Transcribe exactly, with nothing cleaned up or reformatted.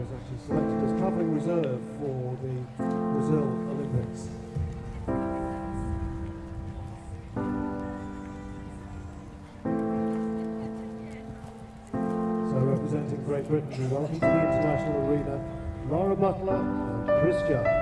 was actually selected as travelling reserve for the Brazil Olympics. So representing Great Britain, we welcome to the international arena, Lara Butler and Kristjan.